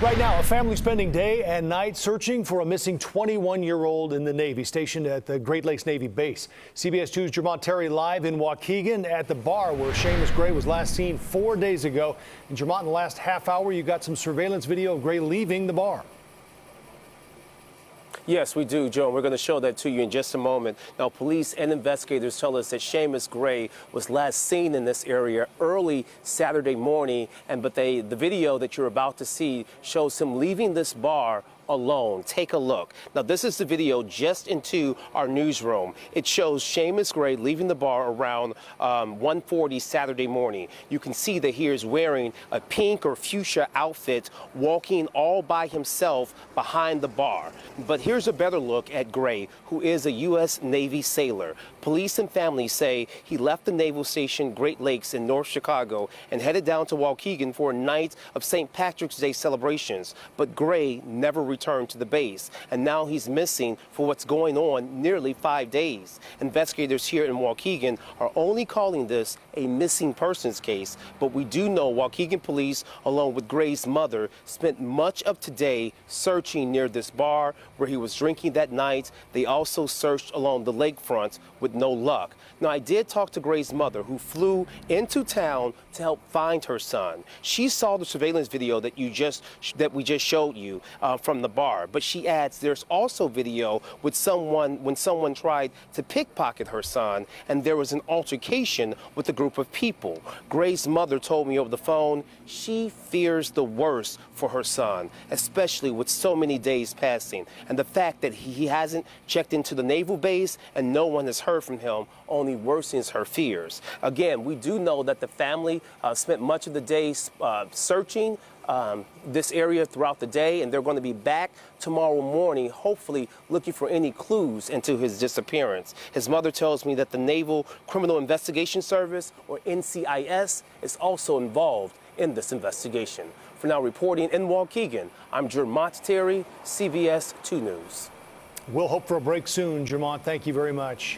Right now, a family spending day and night searching for a missing 21-year-old in the Navy stationed at the Great Lakes Navy base. CBS 2's Jermont Terry live in Waukegan at the bar where Seamus Gray was last seen 4 days ago. And Jermont, in the last half hour, you got some surveillance video of Gray leaving the bar. Yes, we do, Joe. We're going to show that to you in just a moment. Now, police and investigators tell us that Seamus Gray was last seen in this area early Saturday morning, but the video that you're about to see shows him leaving this bar alone. Take a look. Now, this is the video just into our newsroom. It shows Seamus Gray leaving the bar around 1:40 Saturday morning. You can see that he is wearing a pink or fuchsia outfit, walking all by himself behind the bar. But here's a better look at Gray, who is a U.S. Navy sailor. Police and family say he left the Naval Station Great Lakes in North Chicago and headed down to Waukegan for a night of St. Patrick's Day celebrations. But Gray never returned to the base, and now he's missing for what's going on nearly 5 days. Investigators here in Waukegan are only calling this a missing persons case, but we do know Waukegan police, along with Gray's mother, spent much of today searching near this bar where he was drinking that night. They also searched along the lakefront with no luck. Now, I did talk to Gray's mother, who flew into town to help find her son. She saw the surveillance video that we just showed you from the bar, but she adds there's also video with when someone tried to pickpocket her son, and there was an altercation with a group of people. Gray's mother told me over the phone she fears the worst for her son, especially with so many days passing, and the fact that he hasn't checked into the naval base and no one has heard from him only worsens her fears. Again, we do know that the family spent much of the day searching this area throughout the day, and they're going to be back tomorrow morning, hopefully looking for any clues into his disappearance. His mother tells me that the Naval Criminal Investigation Service, or NCIS, is also involved in this investigation. For now, reporting in Waukegan, I'm Jermont Terry, CBS 2 News. We'll hope for a break soon, Jermont. Thank you very much.